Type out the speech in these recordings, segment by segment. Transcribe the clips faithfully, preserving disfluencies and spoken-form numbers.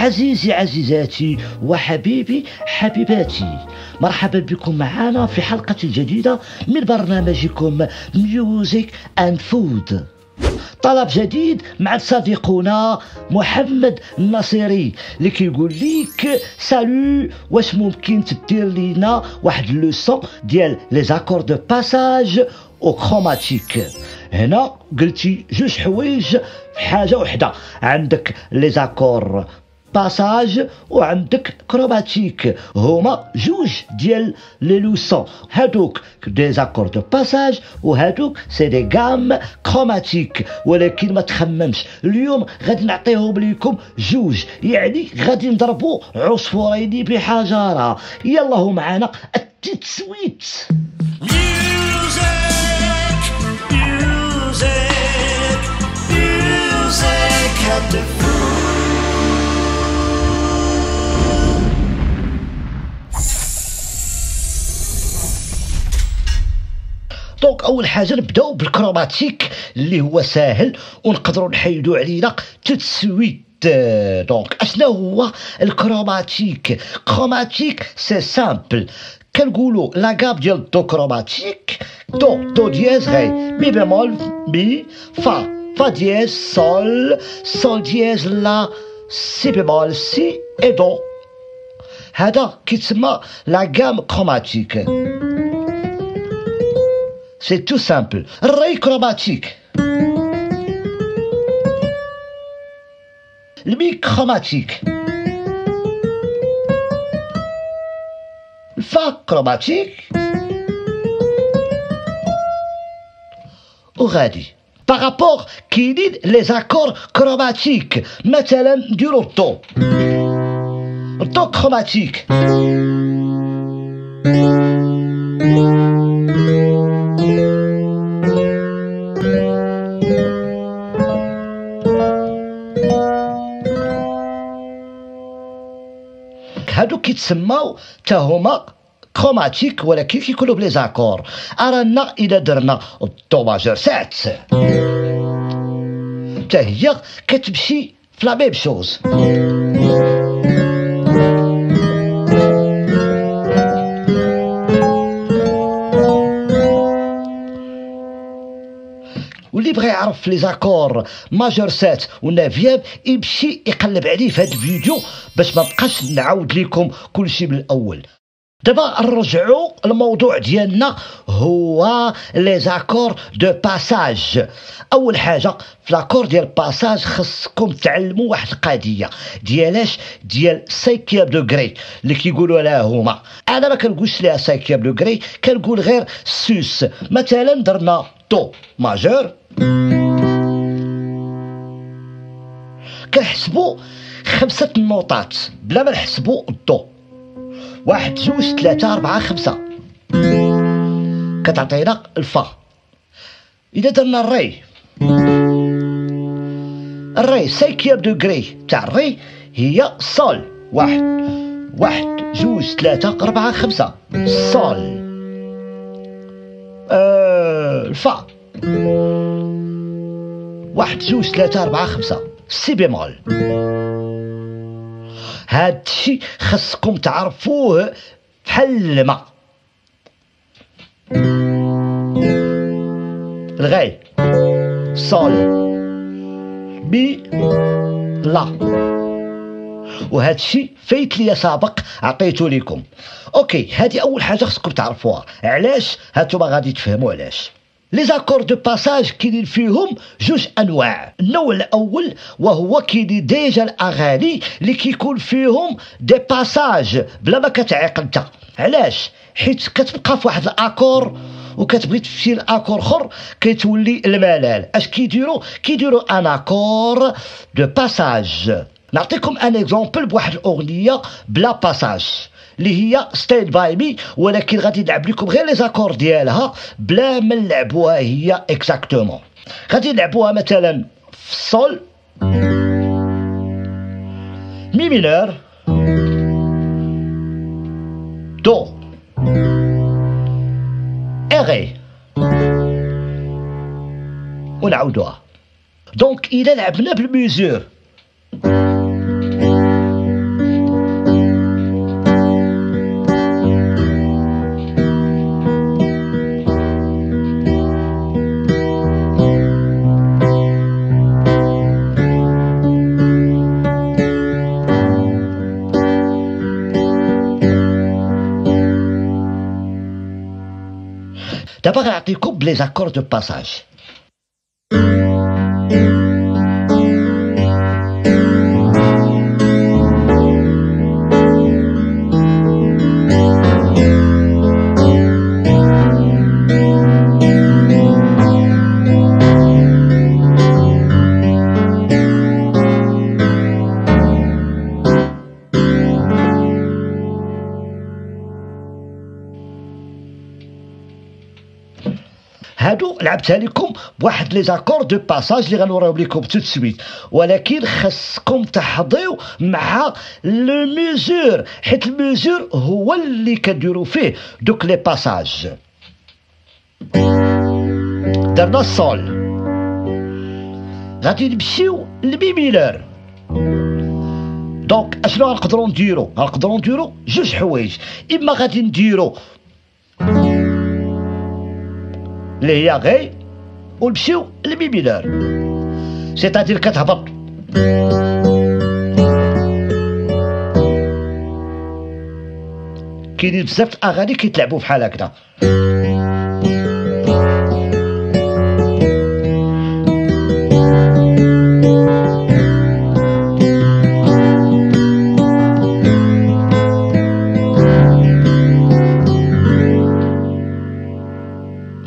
عزيزي عزيزاتي وحبيبي حبيباتي، مرحبا بكم معنا في حلقة جديدة من برنامجكم ميوزيك اند فود. طلب جديد مع صديقنا محمد النصيري اللي كيقول ليك سالو، واش ممكن تدير لينا واحد لوسون ديال لي زاكور دو باساج أو كروماتيك؟ هنا قلتي جوج حوايج في حاجة وحدة، عندك لي زاكور باساج وعندك كروماتيك، هما جوج ديال لي لوسون، هادوك دي زاكور دو باساج وهادوك سي دي غام كروماتيك. ولكن ما تخممش، اليوم غادي نعطيهم ليكم جوج، يعني غادي نضربو عصفورين بحجرة. يلا هو معانا التتسويت. دونك اول حاجه نبداو بالكروماتيك اللي هو ساهل ونقدروا نحيدوا علينا تتسويت. دونك اشنا هو الكروماتيك؟ كروماتيك سي سامبل، كنقولوا لا غام ديال دو كروماتيك، دو دو دياز غي مي بمول مي فا فا دياز سول سول دياز لا سي بمول سي اي دو، هذا كيتسمى لا غام كروماتيك. C'est tout simple. Ré chromatique. Le mi chromatique. Le fa chromatique. Ouradi. Par rapport qui dit les accords chromatiques. Maintenant, du roto. Roto chromatique. هادو كيتسماو تا هما كروماتيك، ولكن كيكونوا بلي زاكور. أرانا إذا درنا الدو ماجور سات تا هي كتمشي في لا ميم شوز. واللي بغى يعرف لي زاكور ماجور سات ونافيام يمشي يقلب عليه في هذا الفيديو باش ما نبقاش نعاود لكم كل شيء من الاول. دابا نرجعوا الموضوع ديالنا، هو لي زاكور دو باساج. اول حاجه في لاكور ديال باساج خصكم تعلموا واحد القضيه ديالاش ديال سيكيام دوغري اللي كيقولوا لها هما. انا ما كنقولش لها سيكيام دوغري، كنقول غير سوس. مثلا درنا دو ماجور، كنحسبوا خمسة النوطات بلا ما نحسبوا الضو، واحد جوج ثلاثة أربعة خمسة، كتعطينا الفا. إذا درنا الري، الري سيكيام دوغري تاع الري هي سول، واحد واحد جوج ثلاثة أربعة خمسة سول. أه الفا واحد جوج ثلاثة أربعة خمسة سي بيمول. هاد الشيء خصكم تعرفوه بحال الماء. الغاي صول بي لا، وهاد الشيء فايت ليا سابق عطيتو ليكم. اوكي، هادي اول حاجه خصكم تعرفوها. علاش؟ هانتوما غادي تفهموا علاش. لي زاكور دو باساج كاينين فيهم جوج انواع. النوع الاول وهو كاين ديجا الاغاني اللي كيكون فيهم دي باساج بلا ما كتعيق انت. علاش؟ حيت كتبقى في واحد الاكور وكتبغي تمشي لاكور اخر كيتولي الملل. اش كيديروا؟ كيديروا ان اكور دو باساج. نعطيكم ان اكزومبل بواحد الاغنيه بلا باساج اللي هي ستاند باي مي، ولكن غادي نلعب لكم غير لي زاكور ديالها بلا ما نلعبوها هي اكزاكتومون. غادي نلعبوها مثلا في السول مي مينور دو اغي ونعاودوها. دونك إذا لعبنا بالميزور دابا غنعطيكم لي زاكور دو باساج. هادو لعبتها لكم بواحد لي زاكور دو باساج اللي غنوراو لكم تو تسويت، ولكن خاصكم تحضيو مع لو ميزور، حيت الميزور هو اللي كديروا فيه دوك لي باساج. درنا السول، غادي نمشيو لمي مينور. دونك اشنو غنقدروا نديرو؟ غنقدروا نديرو جوج حوايج، اما غادي نديرو اللي هي غي ونمشيو لمي مينور، سيتادير كتهبط كاينين بزاف الأغاني كيتلعبو بحال هكذا.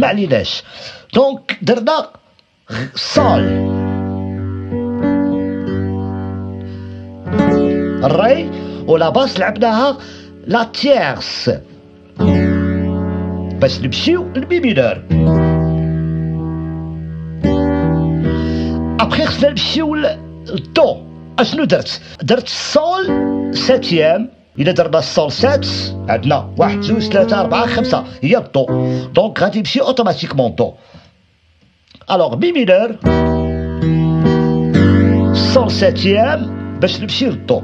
معليناش، دونك درنا صال الري ولا باس لعبناها لا تيرس باش نمشيو لمي مينور. ابخي خصنا نمشيو للدو. اشنو درت؟ درت الصول ساتيام. إلا درنا الصول سات عندنا واحد جوج ثلاثة أربعة خمسة هي الدو، دونك غادي يمشي أوتوماتيكمون دو. ألوغ مي مينور الصول ساتيام باش نمشي للدو.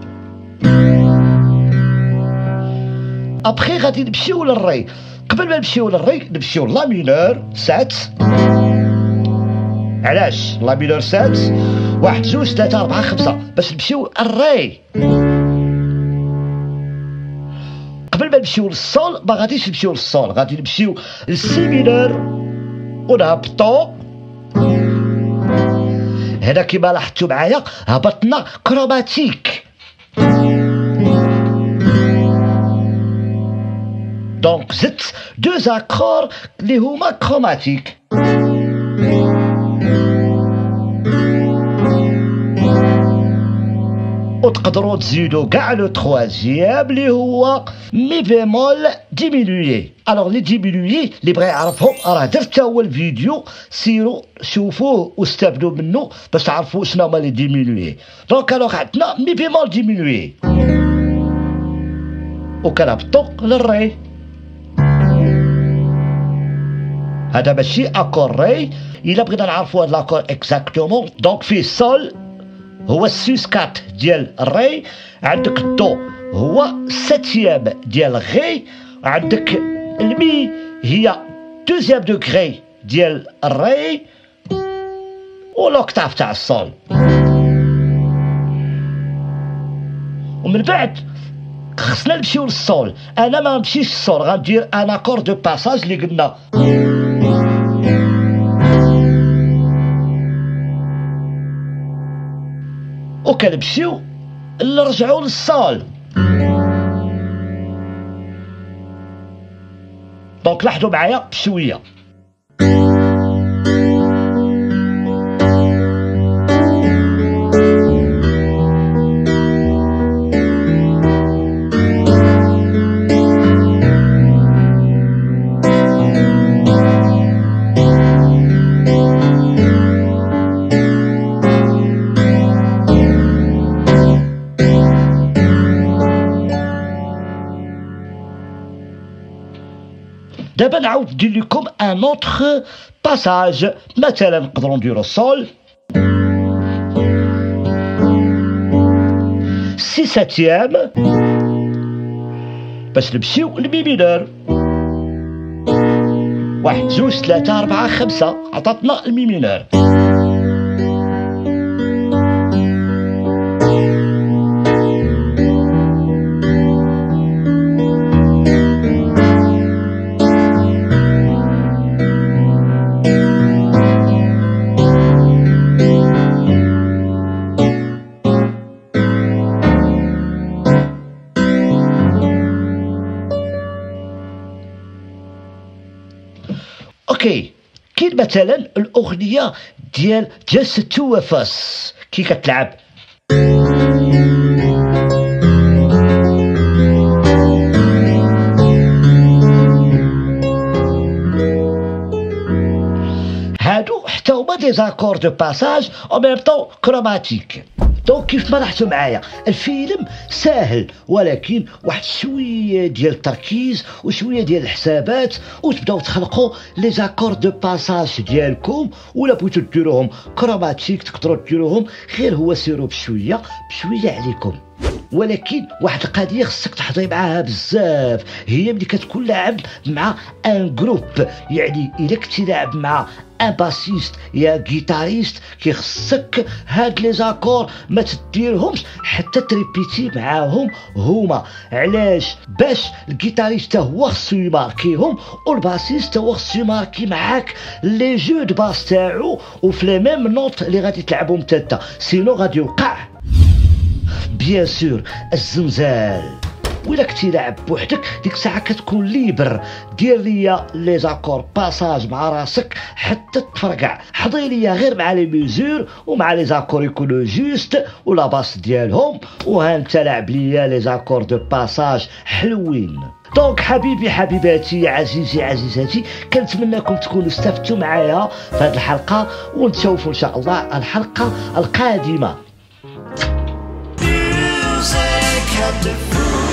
أبخي غادي نمشيو للري. قبل ما نمشيو للري نمشيو لا مينور سات. علاش؟ لا مينور سات واحد جوج ثلاثة أربعة خمسة باش نمشيو للري. قبل ما نمشيو للصول ما غاديش نمشيو للصول، غادي نمشيو للسي مينور ونهبطو. هنا كيما لاحظتو معايا هبطنا كروماتيك. دونك زدت دو زاكور اللي هما كروماتيك. وتقدروا تزيدوا كاع لو تخوازيام اللي هو مي بيمول ديمينوي. الوغ لي ديمينوي اللي بغا يعرفهم راه درت تا هو الفيديو، سيروا شوفوه واستافدوا منه باش تعرفوا شنو هما لي ديمينوي. دونك الوغ عندنا مي بيمول ديمينوي وكنهبطوا للري. هذا ماشي اكور ري. الا بغينا نعرفوا هاد لاكور اكزاكتومون دونك فيه سول هو السوس كات ديال ري، عندك الدو هو ساتيام ديال غي، عندك المي هي دوزيام دوغري ديال ري، ولوكتاف تاع الصول. ومن بعد خصنا نمشيو للصول. انا ما نمشيش للصول، غندير ان اكور دو باساج اللي قلنا وكنمشيو نرجعو للصول. دونك لاحظوا معايا بشويه. دابا نعاود ندير لكم ان اوتخ باساج. مثلا نقدروا نديرو الصول سي ساتيام باش نمشيو لمي مينور. واحد جوج ثلاثة أربعة خمسة عطاتنا المي مينور. اوكي. كاين مثلا الاغنيه ديال جست تو فاس كي كتلعب هادو حتى هما دي زاكور دو باساج او ميم طون كروماتيك. دونك كيف ما لاحظتوا معايا الفيلم ساهل، ولكن واحد شويه ديال التركيز وشويه ديال الحسابات وتبداو تخلقوا لي زاكور دو باساج ديالكم. ولا بغيتو ديروهم كروماتيك تقدروا ديروهم، غير هو سيرو بشويه بشويه عليكم. ولكن واحد القضيه خصك تحضري معاها بزاف، هي ملي كتكون لاعب مع ان جروب، يعني الا كنتي لاعب مع ان باسيست يا جيتاريست كيخصك هاد لي زاكور ما تديرهمش حتى تريبيتي معاهم هما. علاش؟ باش الجيتاريست هو خصو يماركيهم والباسيست هو خصو يماركي معاك لي جو دو باس تاعو وفي لي ميم نوت اللي غادي تلعبهم حتى انت، سينو غادي يوقع بيان سور الزمزال. وإلا كنتي لاعب بوحدك ديك الساعة كتكون ليبر، دير ليا لي زاكور باساج مع راسك حتى تفرقع، حضي ليا غير مع لي ميزور ومع لي زاكور يكونو جوست ولا باس ديالهم، وها انت لاعب ليا لي زاكور دو باساج حلوين. دونك حبيبي حبيباتي عزيزي عزيزاتي، كنتمنىكم تكونوا استفدتوا معايا في هذه الحلقة، ونتشوفوا ان شاء الله الحلقة القادمة. Music had to